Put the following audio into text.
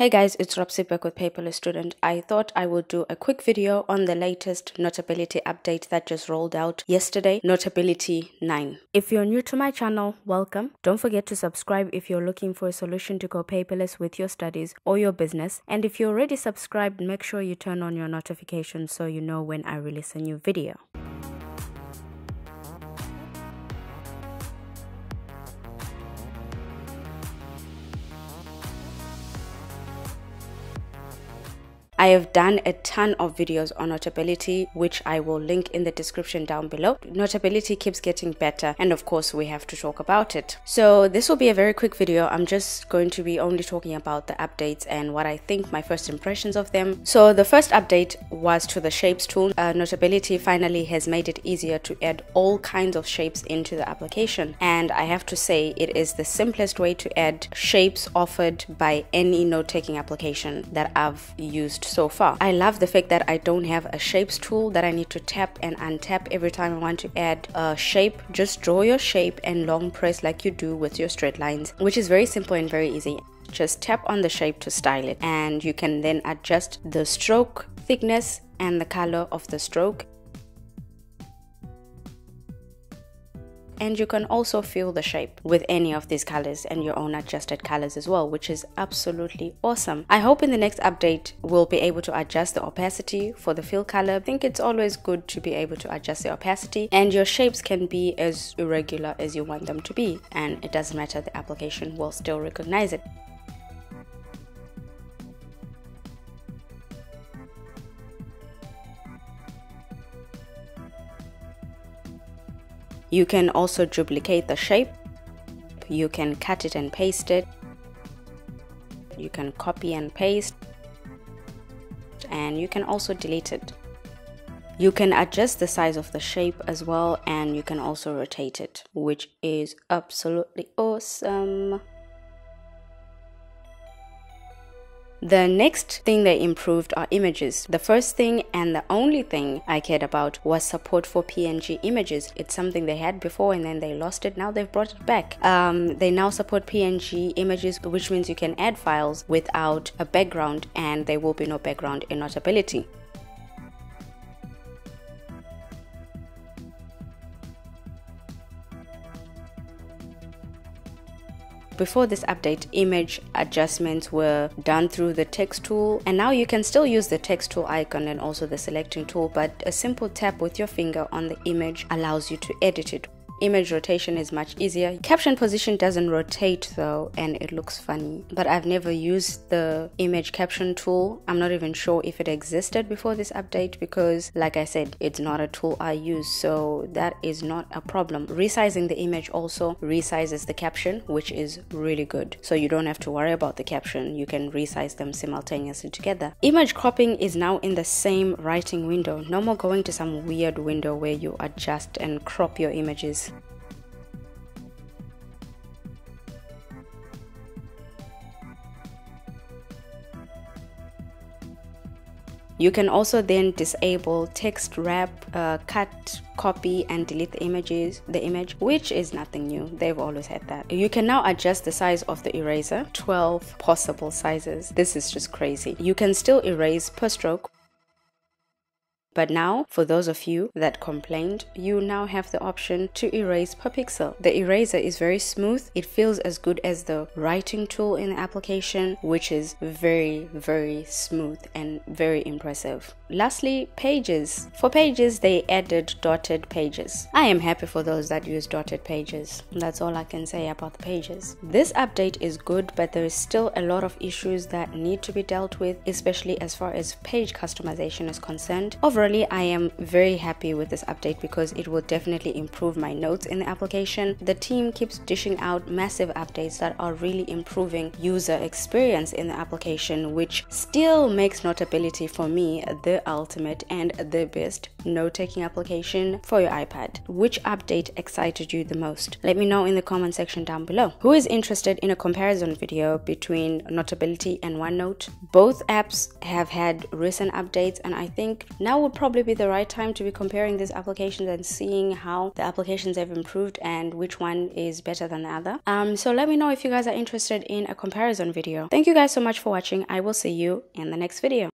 Hey guys, it's Ropsie back with Paperless Student. I thought I would do a quick video on the latest Notability update that just rolled out yesterday, Notability 9. If you're new to my channel, welcome. Don't forget to subscribe if you're looking for a solution to go paperless with your studies or your business. And if you're already subscribed, make sure you turn on your notifications so you know when I release a new video. I have done a ton of videos on Notability, which I will link in the description down below. Notability keeps getting better, and of course we have to talk about it. So this will be a very quick video. I'm just going to be only talking about the updates and what I think, my first impressions of them. So the first update was to the shapes tool. Notability finally has made it easier to add all kinds of shapes into the application. And I have to say it is the simplest way to add shapes offered by any note-taking application that I've used so far. I love the fact that I don't have a shapes tool that I need to tap and untap every time I want to add a shape. Just draw your shape and long press like you do with your straight lines, which is very simple and very easy. Just tap on the shape to style it, and you can then adjust the stroke thickness and the color of the stroke. And you can also fill the shape with any of these colors and your own adjusted colors as well, which is absolutely awesome. I hope in the next update we'll be able to adjust the opacity for the fill color. I think it's always good to be able to adjust the opacity, and your shapes can be as irregular as you want them to be, and it doesn't matter, the application will still recognize it. You can also duplicate the shape, you can cut it and paste it, you can copy and paste, and you can also delete it. You can adjust the size of the shape as well, and you can also rotate it, which is absolutely awesome. The next thing they improved are images. The first thing and the only thing I cared about was support for PNG images. It's something they had before and then they lost it. Now they've brought it back. They now support PNG images, which means you can add files without a background, and there will be no background in Notability. Before this update, image adjustments were done through the text tool, and now you can still use the text tool icon and also the selecting tool, but a simple tap with your finger on the image allows you to edit it. Image rotation is much easier. Caption position doesn't rotate though, and it looks funny, but I've never used the image caption tool. I'm not even sure if it existed before this update because, like I said, it's not a tool I use, so that is not a problem. Resizing the image also resizes the caption, which is really good, so you don't have to worry about the caption. You can resize them simultaneously together. Image cropping is now in the same writing window. No more going to some weird window where you adjust and crop your images. You can also then disable text wrap, cut, copy and delete the image, which is nothing new. They've always had that. You can now adjust the size of the eraser, 12 possible sizes. This is just crazy. You can still erase per stroke, but now for those of you that complained, you now have the option to erase per pixel. The eraser is very smooth. It feels as good as the writing tool in the application, which is very smooth and very impressive. Lastly, pages. For pages, they added dotted pages. I am happy for those that use dotted pages. That's all I can say about the pages. This update is good, but there is still a lot of issues that need to be dealt with, especially as far as page customization is concerned. Overall, I am very happy with this update because it will definitely improve my notes in the application. The team keeps dishing out massive updates that are really improving user experience in the application, which still makes Notability for me the ultimate and the best note-taking application for your iPad. Which update excited you the most? Let me know in the comment section down below. Who is interested in a comparison video between Notability and OneNote? Both apps have had recent updates, and I think now would would probably be the right time to be comparing these applications and seeing how the applications have improved and which one is better than the other. So let me know if you guys are interested in a comparison video. Thank you guys so much for watching. I will see you in the next video.